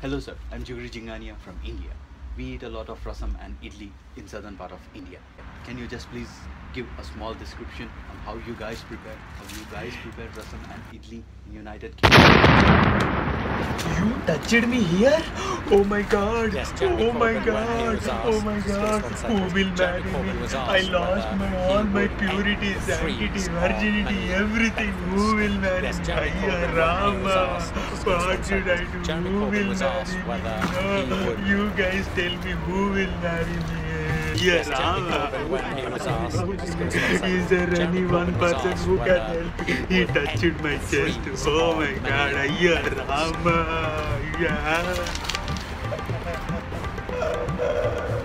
Hello sir, I'm Jiguri Jingania from India. We eat a lot of rasam and idli in southern part of India. Can you just please give a small description on how you guys prepare rasam and idli in United Kingdom? You touched me here? Oh my god! Oh my god! Oh my god! Who will marry me? I lost all my purity, sanctity, virginity, everything. Who will marry me? Ayya Rama! What should I do? Who will marry me? You guys tell me who will marry me. Yes, is there any one person who can help? He touched my chest. Oh my god, Ayya Rama. Yeah.